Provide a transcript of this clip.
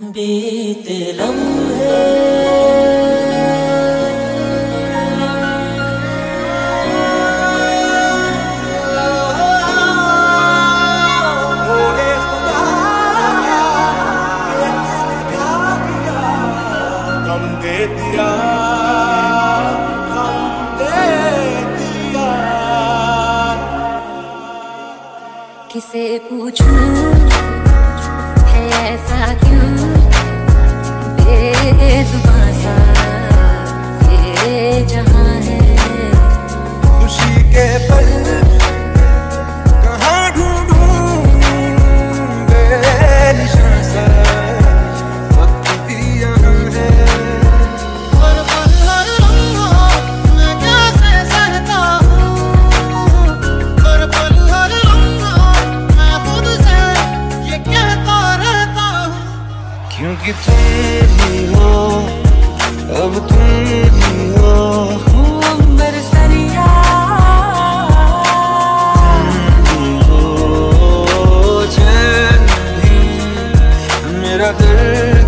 बीते लम्हे गम दे दिया, गम दे दिया। किसे पूछूं ऐसा क्यों बेजुबां सा ये जहां है। खुशी के पल कहाँ ढूंढूं बेनिशां सा वक्त भी यहाँ है। हर पल हर लम्हा मैं कैसे सहता हूँ, हर पल हर लम्हा मैं खुद से ये कहता रहता। क्योंकि तुम ही हो, अब तुम ही हो बरसरिया, तुम ही हो चैन भी मेरा दिल।